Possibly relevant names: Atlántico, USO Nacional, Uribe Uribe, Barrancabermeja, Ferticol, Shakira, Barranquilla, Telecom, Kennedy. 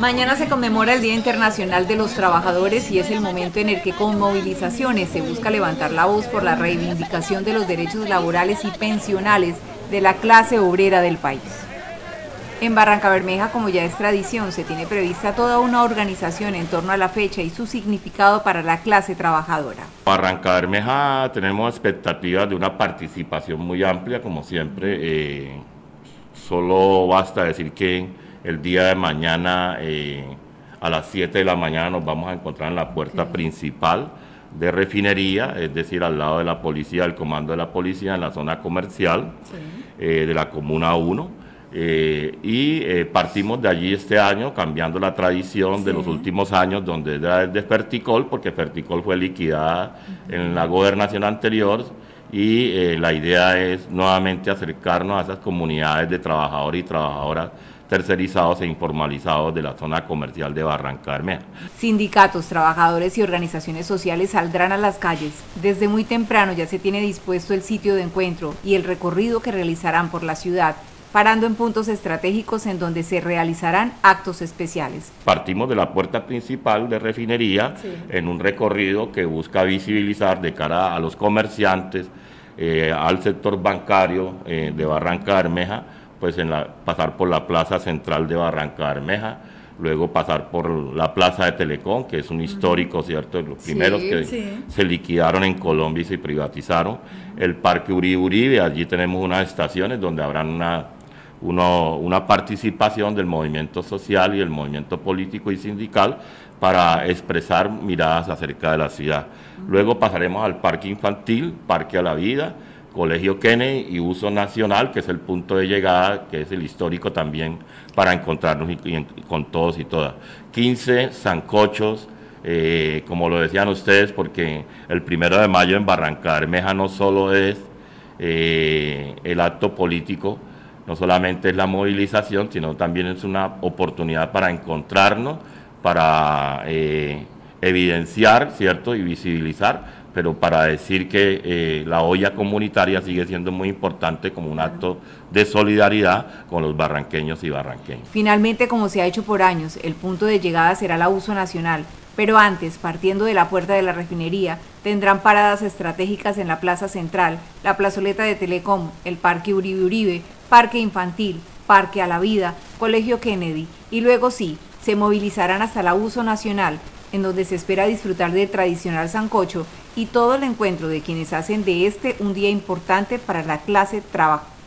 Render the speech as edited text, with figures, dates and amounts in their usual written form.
Mañana se conmemora el Día Internacional de los Trabajadores y es el momento en el que con movilizaciones se busca levantar la voz por la reivindicación de los derechos laborales y pensionales de la clase obrera del país. En Barrancabermeja, como ya es tradición, se tiene prevista toda una organización en torno a la fecha y su significado para la clase trabajadora. Barrancabermeja tenemos expectativas de una participación muy amplia, como siempre. Solo basta decir que el día de mañana a las 7 de la mañana nos vamos a encontrar en la puerta principal de refinería, es decir, al lado de la policía, del comando de la policía, en la zona comercial de la Comuna 1. Partimos de allí este año cambiando la tradición de los últimos años, donde era de Ferticol, porque Ferticol fue liquidada en la gobernación anterior, y la idea es nuevamente acercarnos a esas comunidades de trabajadores y trabajadoras tercerizados e informalizados de la zona comercial de Barrancabermeja. Sindicatos, trabajadores y organizaciones sociales saldrán a las calles. Desde muy temprano ya se tiene dispuesto el sitio de encuentro y el recorrido que realizarán por la ciudad, parando en puntos estratégicos en donde se realizarán actos especiales. Partimos de la puerta principal de refinería en un recorrido que busca visibilizar de cara a los comerciantes, al sector bancario de Barrancabermeja, pues pasar por la plaza central de Barrancabermeja, luego pasar por la plaza de Telecom, que es un histórico, ¿cierto?, de los primeros se liquidaron en Colombia y se privatizaron. El parque Uribe Uribe, allí tenemos unas estaciones donde habrán una participación del movimiento social y el movimiento político y sindical para expresar miradas acerca de la ciudad. Luego pasaremos al parque infantil, parque a la vida, Colegio Kennedy y USO Nacional, que es el punto de llegada, que es el histórico también, para encontrarnos con todos y todas. 15 sancochos, como lo decían ustedes, porque el 1 de mayo en Barrancabermeja no solo es el acto político, no solamente es la movilización, sino también es una oportunidad para encontrarnos, para evidenciar, ¿cierto?, y visibilizar, pero para decir que la olla comunitaria sigue siendo muy importante como un acto de solidaridad con los barranqueños y barranqueñas. Finalmente, como se ha hecho por años, el punto de llegada será la USO Nacional, pero antes, partiendo de la puerta de la refinería, tendrán paradas estratégicas en la Plaza Central, la plazoleta de Telecom, el Parque Uribe Uribe, Parque Infantil, Parque a la Vida, Colegio Kennedy, y luego sí, se movilizarán hasta la USO Nacional, en donde se espera disfrutar del tradicional sancocho y todo el encuentro de quienes hacen de este un día importante para la clase trabajadora.